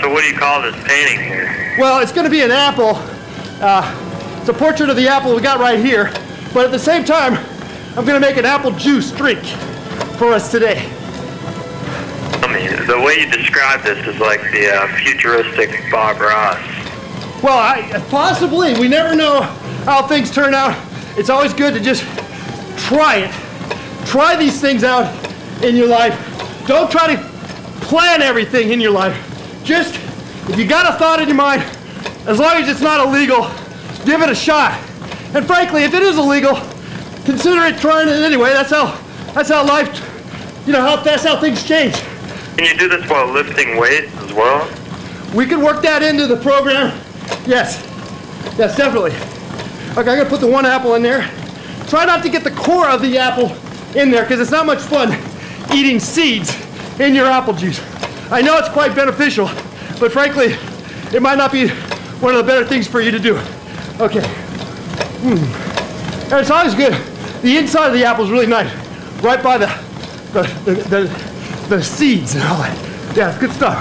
So what do you call this painting here? Well, it's going to be an apple. It's a portrait of the apple we got right here. But at the same time, I'm going to make an apple juice drink for us today. I mean, the way you describe this is like the futuristic Bob Ross. Well, possibly. We never know how things turn out. It's always good to just try it. Try these things out in your life. Don't try to plan everything in your life. Just, if you got a thought in your mind, as long as it's not illegal, give it a shot. And frankly, if it is illegal, consider it trying it anyway. That's how life, you know, that's how things change. Can you do this while lifting weights as well? We could work that into the program. Yes. Yes, definitely. Okay, I'm going to put the one apple in there. Try not to get the core of the apple in there, because it's not much fun eating seeds in your apple juice. I know it's quite beneficial, but frankly, it might not be one of the better things for you to do. Okay. And it's always good. The inside of the apple is really nice, right by the seeds and all that. Yeah, it's good stuff.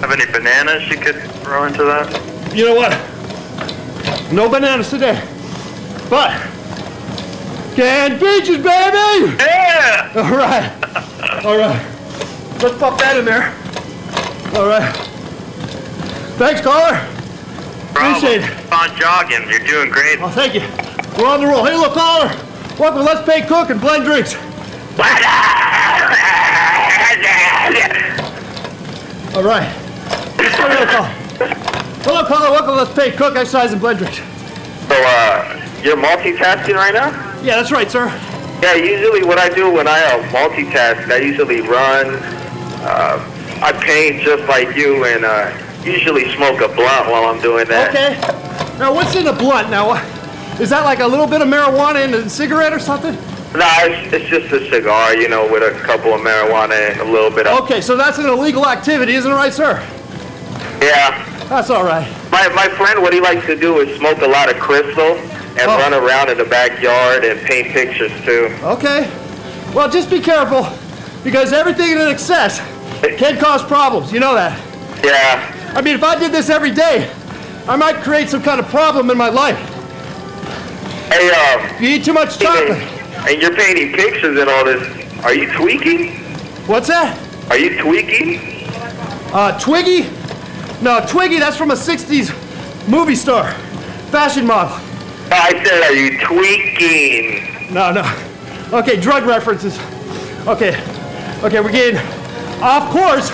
Have any bananas you could throw into that? You know what? No bananas today, but canned peaches, baby! Yeah! All right. All right. Let's pop that in there. All right. Thanks, caller. Appreciate it. Keep on jogging. You're doing great. Oh, thank you. We're on the roll. Hey, look, caller. Welcome to Let's Paint, Cook, and Blend Drinks. All right. Let's go to the call. Hello, caller. Welcome to Let's Paint, Cook, Exercise, and Blend Drinks. So, you're multitasking right now? Yeah, that's right, sir. Yeah, usually what I do when I multitask, I usually run. I paint just like you, and usually smoke a blunt while I'm doing that. Okay. Now, what's in a blunt? Now, is that like a little bit of marijuana and a cigarette or something? No, it's just a cigar, you know, with a couple of marijuana and a little bit of... Okay, so that's an illegal activity, isn't it right, sir? Yeah. That's all right. My friend, what he likes to do is smoke a lot of crystal and run around in the backyard and paint pictures, too. Okay. Well, just be careful, because everything in excess can cause problems. You know that. Yeah. I mean, if I did this every day, I might create some kind of problem in my life. Hey, if you eat too much chocolate. And you're painting pictures and all this. Are you tweaking? What's that? Are you tweaking? Twiggy? No, Twiggy, that's from a 60s movie star, fashion model. I said, are you tweaking? No, no. Okay, drug references. Okay. Okay, we're getting off course,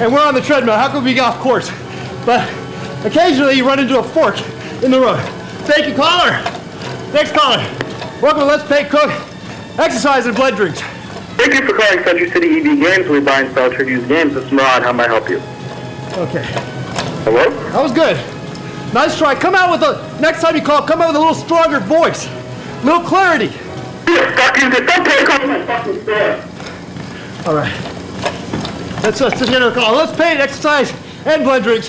and we're on the treadmill. How could we get off course? But occasionally you run into a fork in the road. Thank you, caller. Next caller. Welcome to Let's Paint, Cook, Exercise, and Blood Drinks. Thank you for calling Century City EV Games. We buy and sell tribute games. This is Murad. How may I help you? Okay. Hello? That was good. Nice try. Come out with a, next time you call, come out with a little stronger voice. A little clarity. All right. That's us to the end of the call. Let's Paint, Exercise, and Blend Drinks.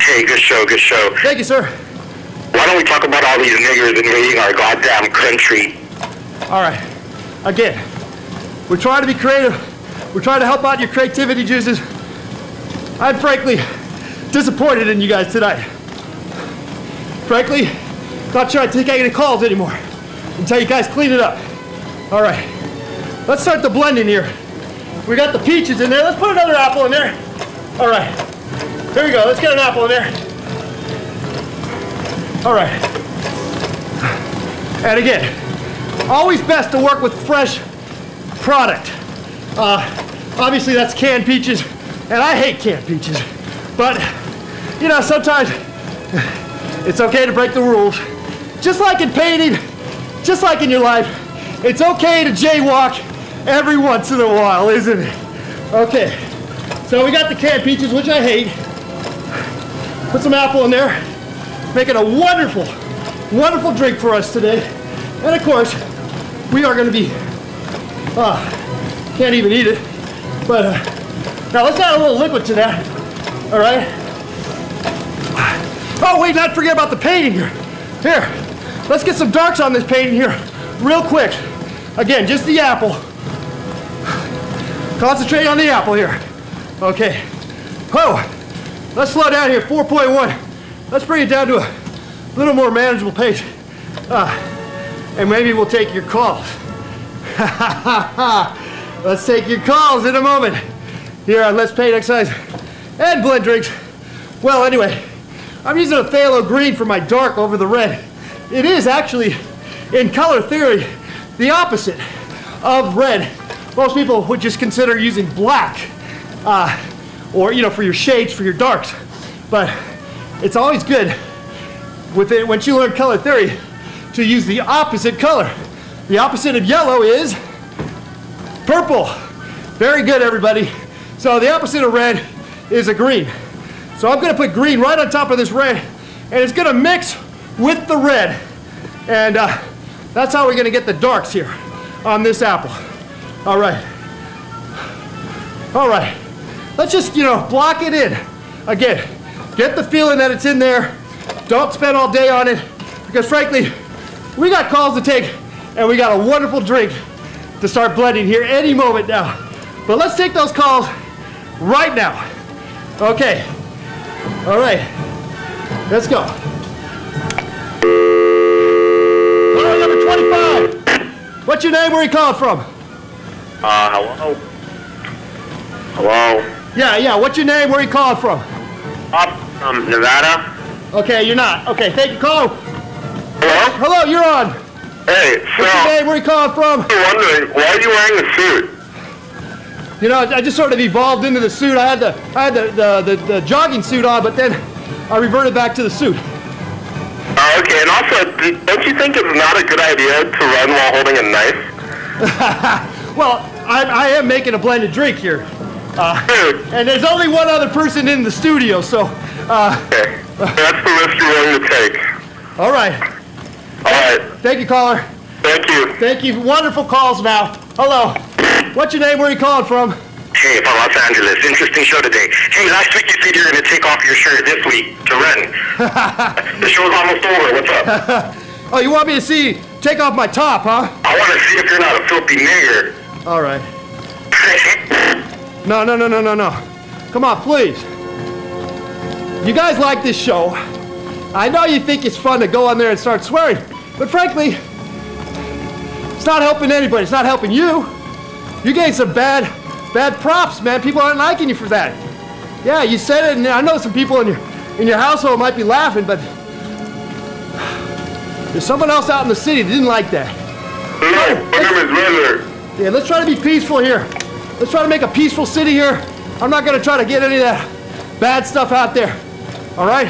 Hey, good show, good show. Thank you, sir. Why don't we talk about all these niggers invading our goddamn country? All right. Again, we're trying to be creative. We're trying to help out your creativity juices. I'm frankly disappointed in you guys tonight. Frankly, not sure I take any calls anymore until you guys clean it up. All right, let's start the blending here. We got the peaches in there. Let's put another apple in there. All right, here we go. Let's get an apple in there. All right. And again, always best to work with fresh product. Obviously, that's canned peaches, and I hate canned peaches. But, you know, sometimes it's okay to break the rules. Just like in painting, just like in your life, it's okay to jaywalk every once in a while, isn't it? Okay, so we got the canned peaches, which I hate. Put some apple in there. Making a wonderful, wonderful drink for us today. And of course, we are gonna be, can't even eat it. But now let's add a little liquid to that, all right? Oh, wait, not forget about the painting here. Here, let's get some darks on this painting here real quick. Again, just the apple. Concentrate on the apple here. Okay. Whoa, Let's slow down here, 4.1. Let's bring it down to a little more manageable pace. And maybe we'll take your calls. Let's take your calls in a moment. Here on Let's Paint, Exercise, and Blend Drinks. Well, anyway, I'm using a phthalo green for my dark over the red. It is actually, in color theory, the opposite of red. Most people would just consider using black or, you know, for your shades, for your darks. But it's always good with it, once you learn color theory, to use the opposite color. The opposite of yellow is purple. Very good, everybody. So the opposite of red is a green. So I'm gonna put green right on top of this red, and it's gonna mix with the red. And that's how we're gonna get the darks here on this apple. All right. All right. Let's just, you know, block it in. Again, get the feeling that it's in there. Don't spend all day on it, because frankly, we got calls to take, and we got a wonderful drink to start blending here any moment now. But let's take those calls right now. Okay. All right. Let's go. Caller number 25. What's your name? Where are you calling from? Hello. Hello. Yeah. What's your name? Where are you calling from? Nevada. Okay, you're not. Okay, thank you. Caller. Hello? Hello, you're on. Hey, so. What's your name? Where are you calling from? I'm wondering, why are you wearing a suit? You know, I just sort of evolved into the suit. I had the jogging suit on, but then I reverted back to the suit. Okay, and also, don't you think it's not a good idea to run while holding a knife? Well, I am making a blended drink here. And there's only one other person in the studio, so... okay, that's the risk you're willing to take. All right. All right. Thank you, caller. Thank you. Thank you. Wonderful calls now. Hello. What's your name? Where are you calling from? Hey, from Los Angeles. Interesting show today. Hey, last week you said you were going to take off your shirt this week to run. The show's almost over. What's up? Oh, you want me to see, take off my top, huh? I want to see if you're not a filthy nigger. All right. No. Come on, please. You guys like this show. I know you think it's fun to go on there and start swearing, but frankly, it's not helping anybody. It's not helping you. You're getting some bad props, man. People aren't liking you for that. Yeah, you said it, and I know some people in your household might be laughing, but there's someone else out in the city that didn't like that. Yeah, let's try to be peaceful here. Let's try to make a peaceful city here. I'm not gonna try to get any of that bad stuff out there. All right?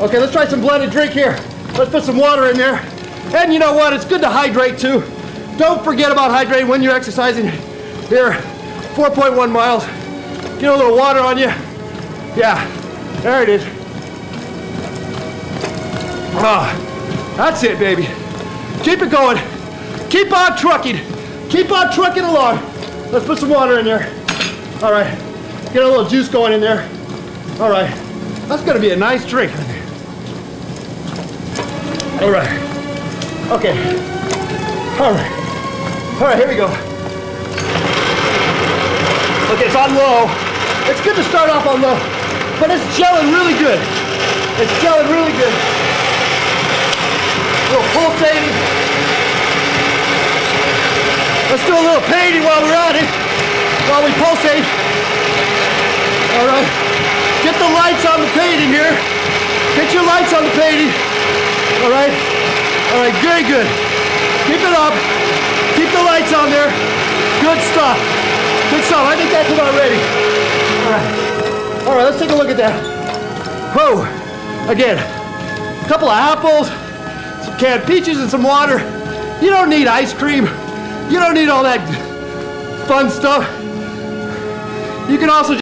Okay, let's try some blended drink here. Let's put some water in there. And you know what? It's good to hydrate too. Don't forget about hydrating when you're exercising. Here, 4.1 miles. Get a little water on you. Yeah, there it is. Oh, that's it, baby. Keep it going. Keep on trucking. Keep on trucking along. Let's put some water in there. All right, get a little juice going in there. All right, that's gonna be a nice drink. All right, okay, all right. All right, here we go. Okay, it's on low. It's good to start off on low, but it's gelling really good. It's gelling really good. A little pulsating. Let's do a little painting while we're at it, while we pulsate. All right. Get the lights on the painting here. Get your lights on the painting. All right. All right, very good. Keep it up. Keep the lights on there. Good stuff. Good stuff. I think that's about ready. All right. All right, let's take a look at that. Whoa. Again, a couple of apples, some canned peaches, and some water. You don't need ice cream. You don't need all that fun stuff. You can also